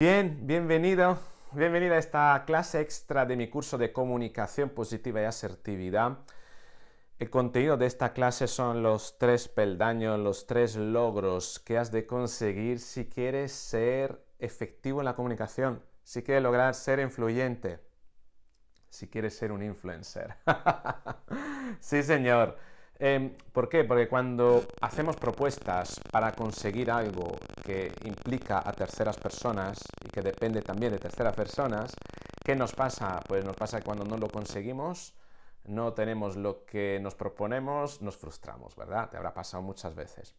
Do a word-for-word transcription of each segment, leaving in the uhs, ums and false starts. Bien, bienvenido, bienvenida a esta clase extra de mi curso de Comunicación Positiva y Asertividad. El contenido de esta clase son los tres peldaños, los tres logros que has de conseguir si quieres ser efectivo en la comunicación, si quieres lograr ser influyente, si quieres ser un influencer. Sí, señor. Eh, ¿Por qué? Porque cuando hacemos propuestas para conseguir algo que implica a terceras personas y que depende también de terceras personas, ¿qué nos pasa? Pues nos pasa que cuando no lo conseguimos, no tenemos lo que nos proponemos, nos frustramos, ¿verdad? Te habrá pasado muchas veces.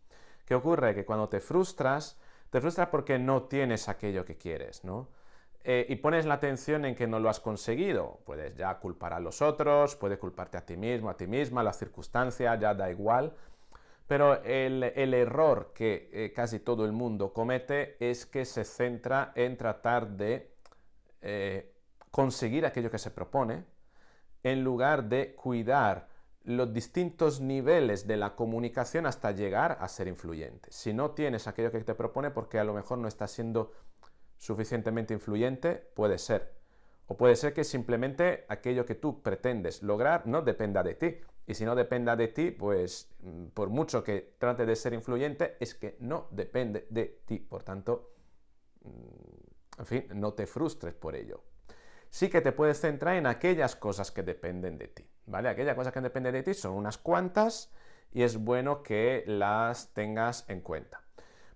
¿Qué ocurre? Que cuando te frustras, te frustras porque no tienes aquello que quieres, ¿no? Eh, y pones la atención en que no lo has conseguido. Puedes ya culpar a los otros, puedes culparte a ti mismo, a ti misma, las circunstancias, ya da igual. Pero el, el error que eh, casi todo el mundo comete es que se centra en tratar de eh, conseguir aquello que se propone, en lugar de cuidar los distintos niveles de la comunicación hasta llegar a ser influyente. Si no tienes aquello que te propone, porque a lo mejor no estás siendo suficientemente influyente, puede ser. O puede ser que simplemente aquello que tú pretendes lograr no dependa de ti. Y si no dependa de ti, pues por mucho que trates de ser influyente, es que no depende de ti. Por tanto, en fin, no te frustres por ello. Sí que te puedes centrar en aquellas cosas que dependen de ti, ¿vale? Aquellas cosas que dependen de ti son unas cuantas y es bueno que las tengas en cuenta.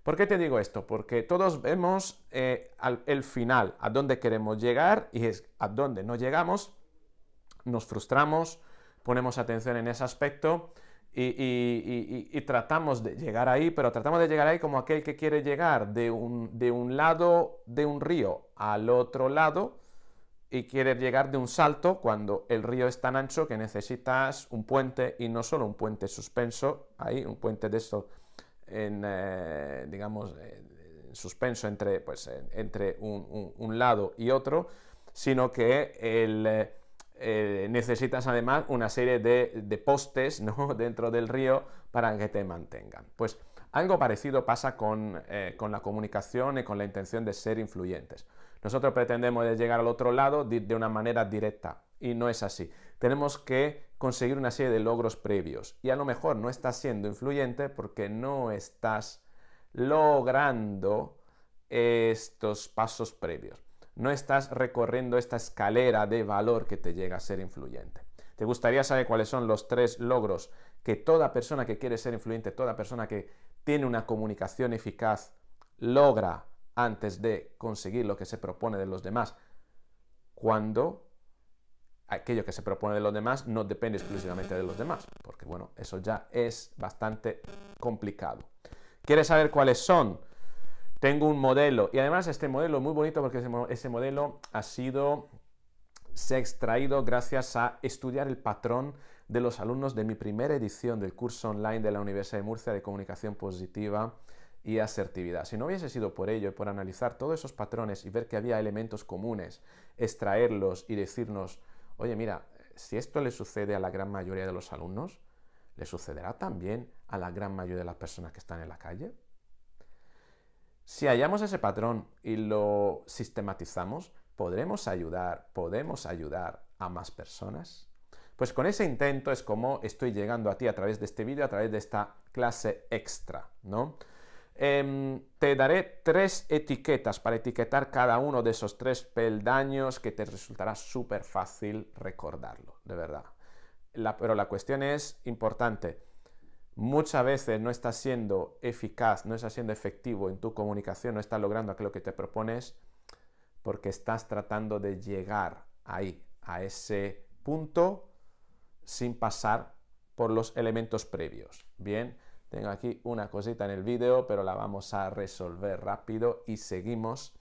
¿Por qué te digo esto? Porque todos vemos eh, al, el final, a dónde queremos llegar, y es a dónde no llegamos, nos frustramos, ponemos atención en ese aspecto y, y, y, y, y tratamos de llegar ahí, pero tratamos de llegar ahí como aquel que quiere llegar de un, de un lado de un río al otro lado y quiere llegar de un salto cuando el río es tan ancho que necesitas un puente, y no solo un puente suspenso, ahí un puente de estos en, eh, digamos, eh, suspenso entre, pues, eh, entre un, un, un lado y otro, sino que el, eh, necesitas además una serie de, de postes, ¿no?, dentro del río para que te mantengan. Pues algo parecido pasa con, eh, con la comunicación y con la intención de ser influyentes. Nosotros pretendemos llegar al otro lado de, de una manera directa, y no es así. Tenemos que conseguir una serie de logros previos, y a lo mejor no estás siendo influyente porque no estás logrando estos pasos previos, no estás recorriendo esta escalera de valor que te llega a ser influyente. ¿Te gustaría saber cuáles son los tres logros que toda persona que quiere ser influyente, toda persona que tiene una comunicación eficaz logra antes de conseguir lo que se propone de los demás, cuando aquello que se propone de los demás no depende exclusivamente de los demás? Porque, bueno, eso ya es bastante complicado. ¿Quieres saber cuáles son? Tengo un modelo, y además este modelo es muy bonito porque ese, ese modelo ha sido, se ha extraído gracias a estudiar el patrón de los alumnos de mi primera edición del curso online de la Universidad de Murcia de Comunicación Positiva y Asertividad. Si no hubiese sido por ello y por analizar todos esos patrones y ver que había elementos comunes, extraerlos y decirnos: oye, mira, si esto le sucede a la gran mayoría de los alumnos, ¿le sucederá también a la gran mayoría de las personas que están en la calle? Si hallamos ese patrón y lo sistematizamos, ¿podremos ayudar, podemos ayudar a más personas? Pues con ese intento es como estoy llegando a ti a través de este vídeo, a través de esta clase extra, ¿no? Eh, te daré tres etiquetas para etiquetar cada uno de esos tres peldaños, que te resultará súper fácil recordarlo, de verdad. La, pero la cuestión es importante. Muchas veces no estás siendo eficaz, no estás siendo efectivo en tu comunicación, no estás logrando aquello que te propones porque estás tratando de llegar ahí, a ese punto, sin pasar por los elementos previos. Bien. Tengo aquí una cosita en el vídeo, pero la vamos a resolver rápido y seguimos.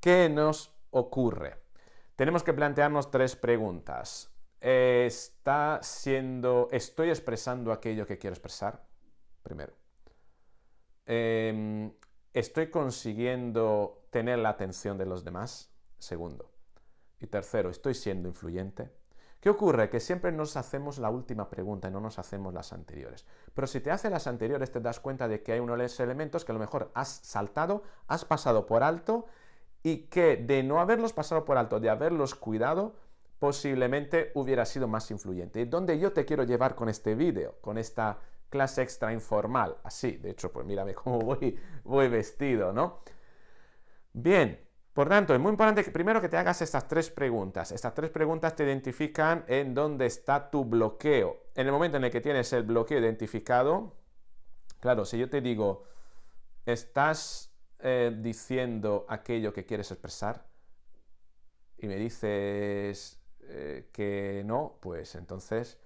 ¿Qué nos ocurre? Tenemos que plantearnos tres preguntas. ¿Está siendo, ¿Estoy expresando aquello que quiero expresar? Primero. Eh, ¿Estoy consiguiendo tener la atención de los demás? Segundo. Y tercero, ¿estoy siendo influyente? ¿Qué ocurre? Que siempre nos hacemos la última pregunta y no nos hacemos las anteriores. Pero si te haces las anteriores, te das cuenta de que hay unos elementos que a lo mejor has saltado, has pasado por alto y que de no haberlos pasado por alto, de haberlos cuidado, posiblemente hubiera sido más influyente. Y donde yo te quiero llevar con este vídeo, con esta clase extra informal, así, de hecho, pues mírame cómo voy, voy vestido, ¿no? Bien, por tanto, es muy importante que primero que te hagas estas tres preguntas. Estas tres preguntas te identifican en dónde está tu bloqueo. En el momento en el que tienes el bloqueo identificado, claro, si yo te digo, estás eh, diciendo aquello que quieres expresar, y me dices eh, que no, pues entonces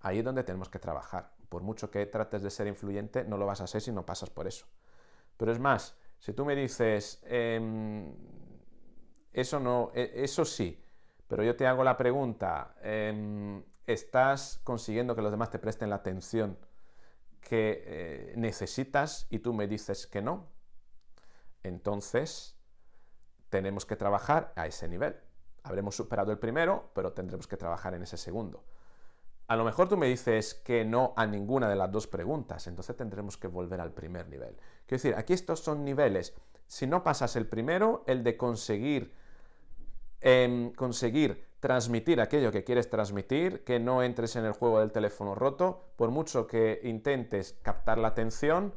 ahí es donde tenemos que trabajar. Por mucho que trates de ser influyente, no lo vas a ser si no pasas por eso. Pero es más, si tú me dices, eh, eso no, eh, eso sí, pero yo te hago la pregunta, eh, ¿estás consiguiendo que los demás te presten la atención que eh, necesitas? Y tú me dices que no, entonces tenemos que trabajar a ese nivel. Habremos superado el primero, pero tendremos que trabajar en ese segundo. A lo mejor tú me dices que no a ninguna de las dos preguntas, entonces tendremos que volver al primer nivel. Quiero decir, aquí estos son niveles. Si no pasas el primero, el de conseguir, eh, conseguir transmitir aquello que quieres transmitir, que no entres en el juego del teléfono roto, por mucho que intentes captar la atención,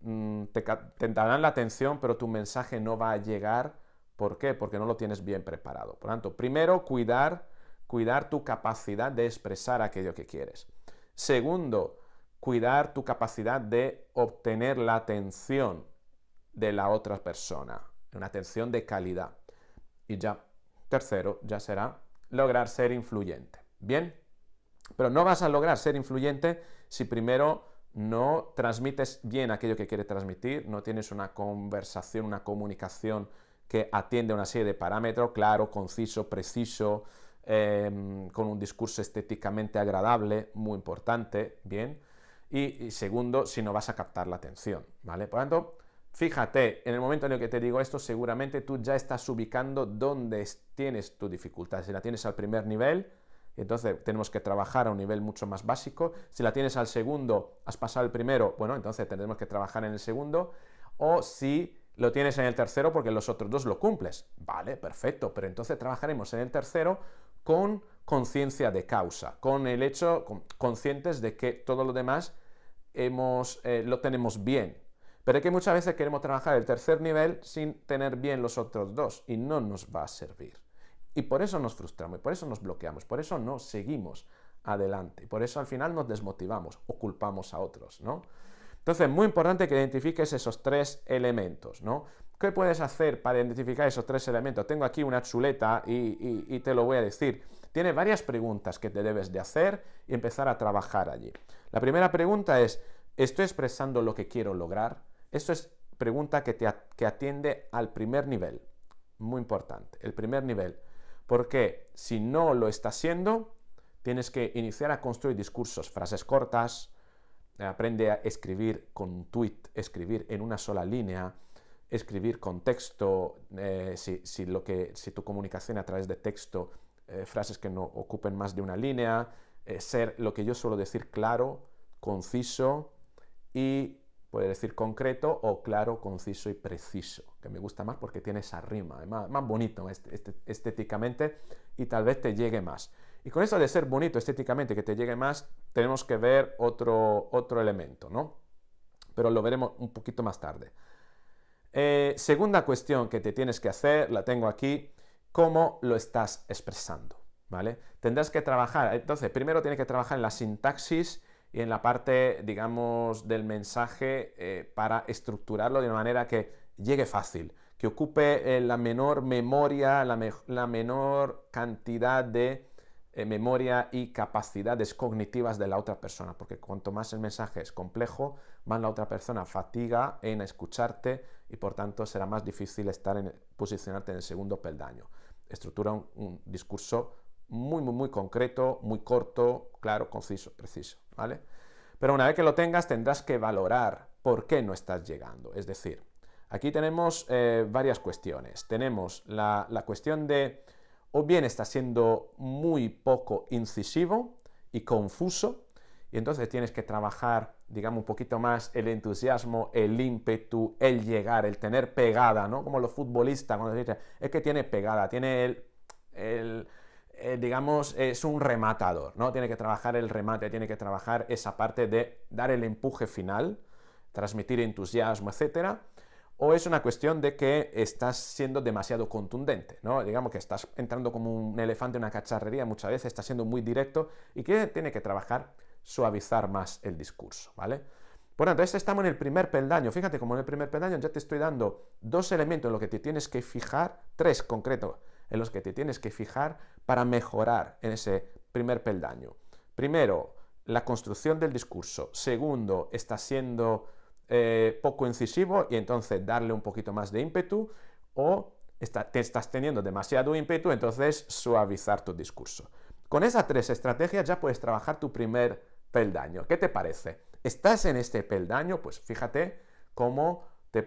mmm, te, te darán la atención, pero tu mensaje no va a llegar. ¿Por qué? Porque no lo tienes bien preparado. Por tanto, primero, cuidar... Cuidar tu capacidad de expresar aquello que quieres. Segundo, cuidar tu capacidad de obtener la atención de la otra persona, una atención de calidad. Y ya, tercero, ya será lograr ser influyente. Bien, pero no vas a lograr ser influyente si primero no transmites bien aquello que quieres transmitir, no tienes una conversación, una comunicación que atiende una serie de parámetros, claro, conciso, preciso, Eh, con un discurso estéticamente agradable, muy importante, bien, y, y segundo, si no vas a captar la atención, ¿vale? Por lo tanto, fíjate, en el momento en el que te digo esto, seguramente tú ya estás ubicando dónde tienes tu dificultad. Si la tienes al primer nivel, entonces tenemos que trabajar a un nivel mucho más básico. Si la tienes al segundo, has pasado el primero, bueno, entonces tendremos que trabajar en el segundo, o si lo tienes en el tercero porque los otros dos lo cumples, vale, perfecto, pero entonces trabajaremos en el tercero con conciencia de causa, con el hecho, con, conscientes de que todo lo demás hemos, eh, lo tenemos bien. Pero es que muchas veces queremos trabajar el tercer nivel sin tener bien los otros dos y no nos va a servir. Y por eso nos frustramos, y por eso nos bloqueamos, por eso no seguimos adelante, y por eso al final nos desmotivamos o culpamos a otros, ¿no? Entonces, muy importante que identifiques esos tres elementos, ¿no? ¿Qué puedes hacer para identificar esos tres elementos? Tengo aquí una chuleta y, y, y te lo voy a decir. Tiene varias preguntas que te debes de hacer y empezar a trabajar allí. La primera pregunta es, ¿estoy expresando lo que quiero lograr? Esto es pregunta que, te, que atiende al primer nivel. Muy importante, el primer nivel. Porque si no lo estás haciendo, tienes que iniciar a construir discursos, frases cortas, aprende a escribir con un tuit, escribir en una sola línea, escribir con texto, eh, si, si, lo que, si tu comunicación a través de texto, eh, frases que no ocupen más de una línea, eh, ser lo que yo suelo decir claro, conciso y, puede decir concreto, o claro, conciso y preciso, que me gusta más porque tiene esa rima, es más, más bonito estéticamente y tal vez te llegue más. Y con eso de ser bonito estéticamente, que te llegue más, tenemos que ver otro, otro elemento, ¿no? Pero lo veremos un poquito más tarde. Eh, segunda cuestión que te tienes que hacer, la tengo aquí, ¿cómo lo estás expresando? ¿Vale? Tendrás que trabajar, entonces, primero tienes que trabajar en la sintaxis y en la parte, digamos, del mensaje eh, para estructurarlo de una manera que llegue fácil, que ocupe eh, la menor memoria, la, me la menor cantidad de memoria y capacidades cognitivas de la otra persona, porque cuanto más el mensaje es complejo, más la otra persona fatiga en escucharte y por tanto será más difícil estar en, posicionarte en el segundo peldaño. Estructura un, un discurso muy, muy, muy concreto, muy corto, claro, conciso, preciso, ¿vale? Pero una vez que lo tengas, tendrás que valorar por qué no estás llegando. Es decir, aquí tenemos eh, varias cuestiones. Tenemos la, la cuestión de o bien está siendo muy poco incisivo y confuso, Y entonces tienes que trabajar, digamos, un poquito más el entusiasmo, el ímpetu, el llegar, el tener pegada, ¿no? Como los futbolistas, cuando se dice, es que tiene pegada, tiene el, el, el, digamos, es un rematador, ¿no? Tiene que trabajar el remate, tiene que trabajar esa parte de dar el empuje final, transmitir entusiasmo, etcétera. O es una cuestión de que estás siendo demasiado contundente, ¿no? Digamos que estás entrando como un elefante en una cacharrería muchas veces, estás siendo muy directo y que tiene que trabajar, suavizar más el discurso, ¿vale? Por tanto, este estamos en el primer peldaño. Fíjate como en el primer peldaño ya te estoy dando dos elementos en los que te tienes que fijar, tres concretos en los que te tienes que fijar para mejorar en ese primer peldaño. Primero, la construcción del discurso. Segundo, está siendo Eh, poco incisivo y entonces darle un poquito más de ímpetu, o está, te estás teniendo demasiado ímpetu, entonces suavizar tu discurso. Con esas tres estrategias ya puedes trabajar tu primer peldaño. ¿Qué te parece? ¿Estás en este peldaño? Pues fíjate cómo te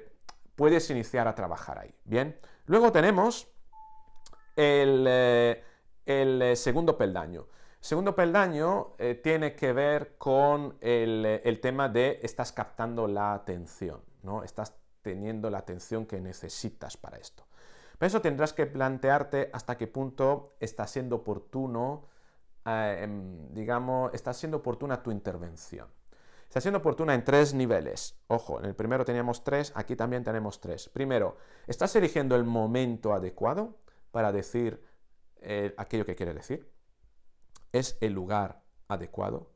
puedes iniciar a trabajar ahí. Bien, luego tenemos el, eh, el segundo peldaño. Segundo peldaño eh, tiene que ver con el, el tema de estás captando la atención, ¿no? Estás teniendo la atención que necesitas para esto. Por eso tendrás que plantearte hasta qué punto está siendo oportuno, eh, digamos, está siendo oportuna tu intervención. Está siendo oportuna en tres niveles. Ojo, en el primero teníamos tres, aquí también tenemos tres. Primero, ¿estás eligiendo el momento adecuado para decir eh, aquello que quieres decir? ¿Es el lugar adecuado?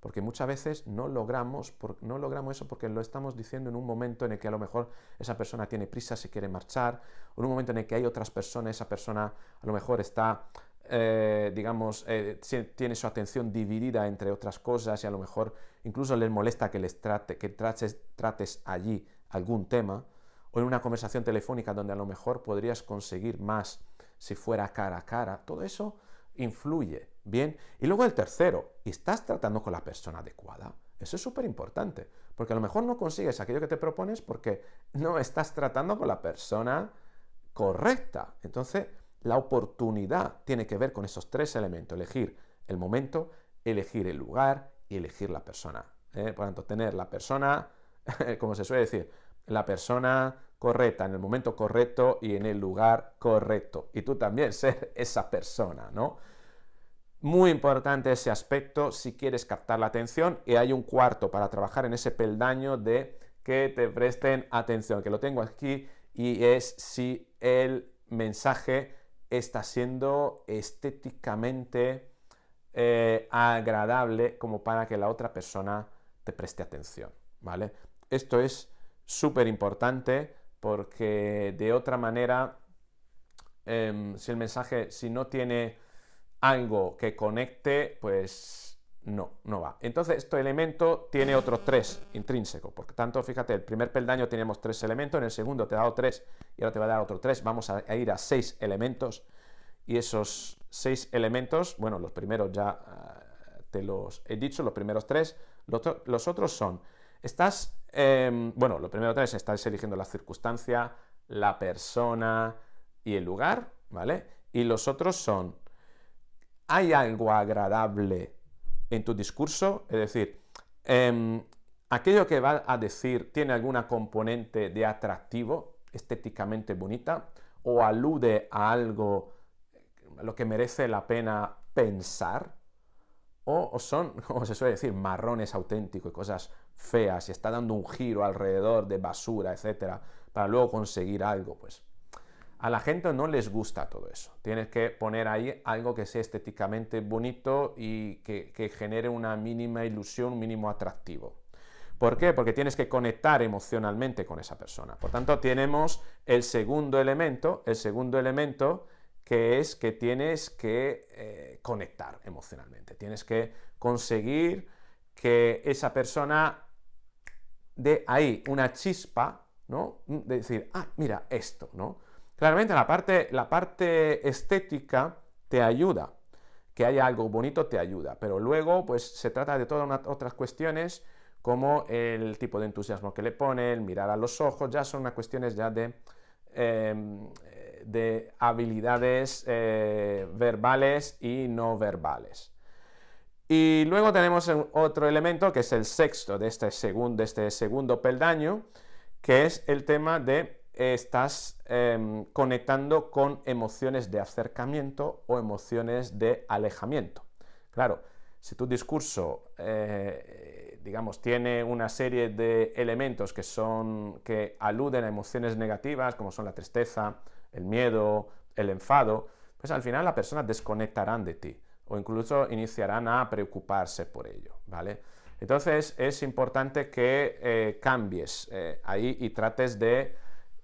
Porque muchas veces no logramos, por, no logramos eso porque lo estamos diciendo en un momento en el que a lo mejor esa persona tiene prisa, se quiere marchar, o en un momento en el que hay otras personas, esa persona a lo mejor está, eh, digamos, eh, tiene su atención dividida entre otras cosas y a lo mejor incluso les molesta que, les trate, que trates, trates allí algún tema, o en una conversación telefónica donde a lo mejor podrías conseguir más si fuera cara a cara. Todo eso influye. Bien, y luego el tercero, ¿estás tratando con la persona adecuada? Eso es súper importante, porque a lo mejor no consigues aquello que te propones porque no estás tratando con la persona correcta. Entonces, la oportunidad tiene que ver con esos tres elementos, elegir el momento, elegir el lugar y elegir la persona. ¿eh? Por tanto, tener la persona, como se suele decir, la persona correcta, en el momento correcto y en el lugar correcto. Y tú también ser esa persona, ¿no? Muy importante ese aspecto si quieres captar la atención. Y hay un cuarto para trabajar en ese peldaño de que te presten atención, que lo tengo aquí, y es si el mensaje está siendo estéticamente eh, agradable como para que la otra persona te preste atención, ¿vale? Esto es súper importante porque de otra manera, eh, si el mensaje, si no tiene algo que conecte, pues no, no va. Entonces, este elemento tiene otros tres intrínsecos. Por tanto, fíjate, el primer peldaño tenemos tres elementos, en el segundo te ha dado tres y ahora te va a dar otro tres. Vamos a ir a seis elementos y esos seis elementos, bueno, los primeros ya uh, te los he dicho, los primeros tres, los, los otros son, estás, eh, bueno, los primeros tres, estás eligiendo la circunstancia, la persona y el lugar, ¿vale? Y los otros son, ¿hay algo agradable en tu discurso? Es decir, eh, aquello que vas a decir tiene alguna componente de atractivo, estéticamente bonita, o alude a algo a lo que merece la pena pensar, o, o son, como se suele decir, marrones auténticos y cosas feas, y está dando un giro alrededor de basura, etcétera, para luego conseguir algo, pues. A la gente no les gusta todo eso. Tienes que poner ahí algo que sea estéticamente bonito y que, que genere una mínima ilusión, un mínimo atractivo. ¿Por qué? Porque tienes que conectar emocionalmente con esa persona. Por tanto, tenemos el segundo elemento, el segundo elemento que es que tienes que eh, conectar emocionalmente. Tienes que conseguir que esa persona dé ahí una chispa, ¿no? De decir, ah, mira, esto, ¿no? Claramente la parte, la parte estética te ayuda, que haya algo bonito te ayuda, pero luego pues se trata de todas unas, otras cuestiones como el tipo de entusiasmo que le pone, el mirar a los ojos, ya son unas cuestiones ya de, eh, de habilidades eh, verbales y no verbales. Y luego tenemos otro elemento, que es el sexto de este, segun, de este segundo peldaño, que es el tema de eh, estás eh, conectando con emociones de acercamiento o emociones de alejamiento. Claro, si tu discurso, eh, digamos, tiene una serie de elementos que, son, que aluden a emociones negativas, como son la tristeza, el miedo, el enfado, pues al final las personas desconectarán de ti, o incluso iniciarán a preocuparse por ello, ¿vale? Entonces es importante que eh, cambies eh, ahí y trates de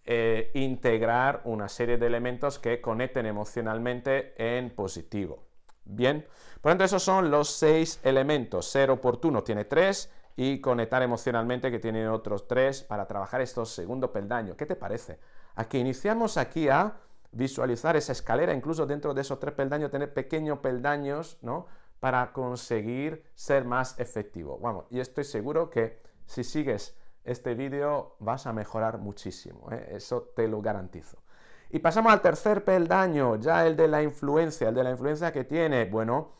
eh, integrar una serie de elementos que conecten emocionalmente en positivo. Bien, por lo tanto esos son los seis elementos. Ser oportuno tiene tres y conectar emocionalmente que tiene otros tres para trabajar estos segundo peldaño. ¿Qué te parece? Aquí iniciamos aquí a visualizar esa escalera, incluso dentro de esos tres peldaños, tener pequeños peldaños, ¿no?, para conseguir ser más efectivo. Vamos, y estoy seguro que si sigues este vídeo vas a mejorar muchísimo, ¿eh? Eso te lo garantizo. Y pasamos al tercer peldaño, ya el de la influencia. El de la influencia que tiene, bueno,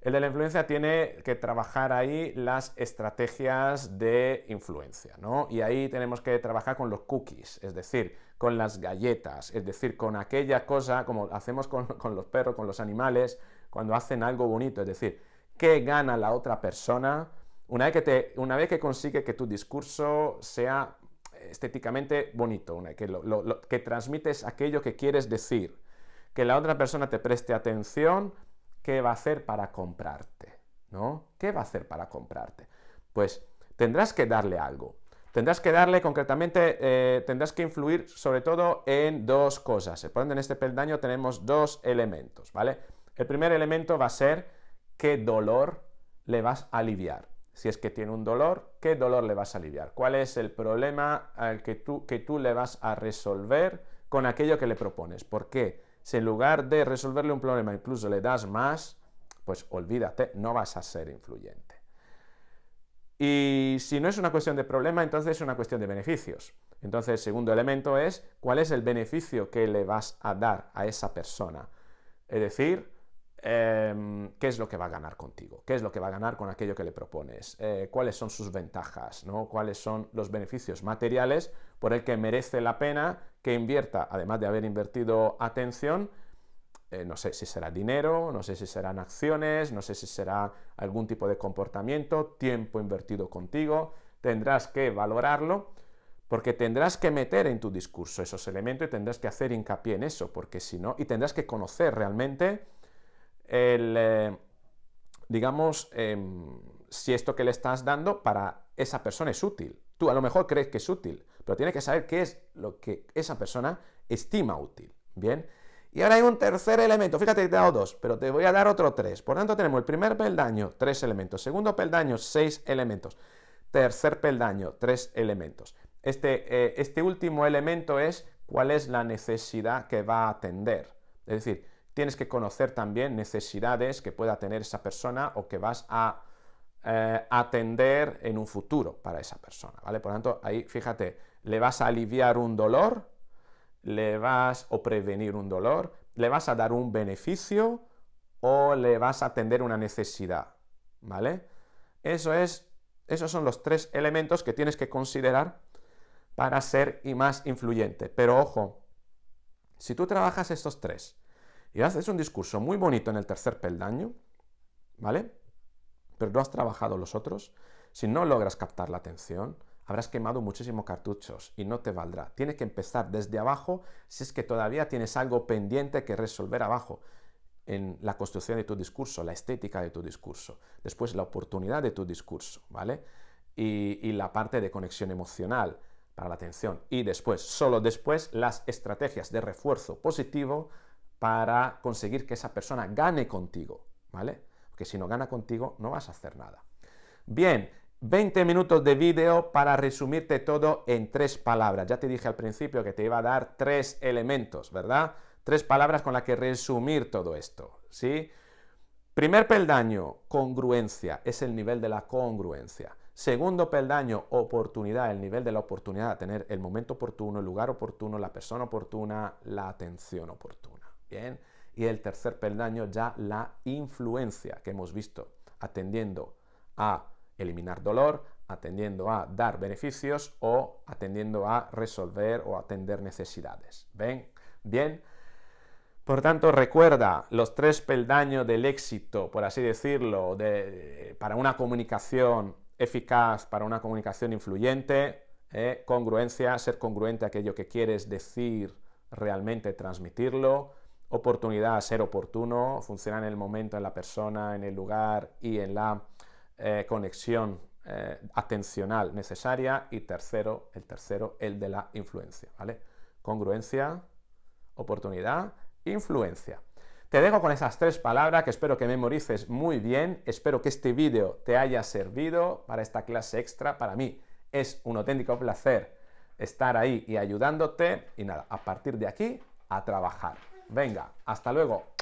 el de la influencia tiene que trabajar ahí las estrategias de influencia, ¿no? Y ahí tenemos que trabajar con los cookies, es decir, con las galletas, es decir, con aquella cosa, como hacemos con, con los perros, con los animales, cuando hacen algo bonito, es decir, ¿qué gana la otra persona? Una vez que, te, una vez que consigue que tu discurso sea estéticamente bonito, una, que, lo, lo, lo, que transmites aquello que quieres decir, que la otra persona te preste atención, ¿qué va a hacer para comprarte? ¿No? ¿Qué va a hacer para comprarte? Pues tendrás que darle algo. Tendrás que darle concretamente, eh, tendrás que influir sobre todo en dos cosas. Por ejemplo, en este peldaño tenemos dos elementos, ¿vale? El primer elemento va a ser qué dolor le vas a aliviar. Si es que tiene un dolor, ¿qué dolor le vas a aliviar? ¿Cuál es el problema al que tú, que tú le vas a resolver con aquello que le propones? ¿Por qué? Si en lugar de resolverle un problema incluso le das más, pues olvídate, no vas a ser influyente. Y si no es una cuestión de problema, entonces es una cuestión de beneficios. Entonces el segundo elemento es cuál es el beneficio que le vas a dar a esa persona. Es decir, eh, qué es lo que va a ganar contigo, qué es lo que va a ganar con aquello que le propones, eh, cuáles son sus ventajas, ¿no?, cuáles son los beneficios materiales por el que merece la pena que invierta, además de haber invertido atención, eh, no sé si será dinero, no sé si serán acciones, no sé si será algún tipo de comportamiento, tiempo invertido contigo. Tendrás que valorarlo porque tendrás que meter en tu discurso esos elementos y tendrás que hacer hincapié en eso, porque si no, y tendrás que conocer realmente el, eh, digamos, eh, si esto que le estás dando para esa persona es útil. Tú a lo mejor crees que es útil, pero tienes que saber qué es lo que esa persona estima útil, ¿bien? Y ahora hay un tercer elemento, fíjate que te he dado dos, pero te voy a dar otro tres. Por tanto, tenemos el primer peldaño, tres elementos, segundo peldaño, seis elementos, tercer peldaño, tres elementos. Este, eh, este último elemento es cuál es la necesidad que va a atender, es decir, tienes que conocer también necesidades que pueda tener esa persona o que vas a Eh, atender en un futuro para esa persona, ¿vale? Por lo tanto, ahí, fíjate, le vas a aliviar un dolor, le vas o prevenir un dolor, le vas a dar un beneficio o le vas a atender una necesidad, ¿vale? Eso es, esos son los tres elementos que tienes que considerar para ser y más influyente. Pero ojo, si tú trabajas estos tres y haces un discurso muy bonito en el tercer peldaño, ¿vale?, pero no has trabajado los otros, si no logras captar la atención, habrás quemado muchísimos cartuchos y no te valdrá. Tienes que empezar desde abajo si es que todavía tienes algo pendiente que resolver abajo en la construcción de tu discurso, la estética de tu discurso, después la oportunidad de tu discurso, ¿vale? Y, y la parte de conexión emocional para la atención. Y después, solo después, las estrategias de refuerzo positivo para conseguir que esa persona gane contigo, ¿vale? Que si no gana contigo no vas a hacer nada. Bien, veinte minutos de vídeo para resumirte todo en tres palabras. Ya te dije al principio que te iba a dar tres elementos, ¿verdad? Tres palabras con las que resumir todo esto, ¿sí? Primer peldaño, congruencia, es el nivel de la congruencia. Segundo peldaño, oportunidad, el nivel de la oportunidad, tener el momento oportuno, el lugar oportuno, la persona oportuna, la atención oportuna, ¿bien? Y el tercer peldaño ya la influencia que hemos visto atendiendo a eliminar dolor, atendiendo a dar beneficios o atendiendo a resolver o atender necesidades. ¿Ven? Bien. Por tanto, recuerda los tres peldaños del éxito, por así decirlo, de, para una comunicación eficaz, para una comunicación influyente, eh, congruencia, ser congruente a aquello que quieres decir, realmente transmitirlo, oportunidad, ser oportuno, funcionar en el momento, en la persona, en el lugar y en la eh, conexión eh, atencional necesaria. Y tercero, el tercero, el de la influencia, ¿vale? Congruencia, oportunidad, influencia. Te dejo con esas tres palabras que espero que memorices muy bien, espero que este vídeo te haya servido para esta clase extra. Para mí es un auténtico placer estar ahí y ayudándote, y nada, a partir de aquí, a trabajar. Venga, hasta luego.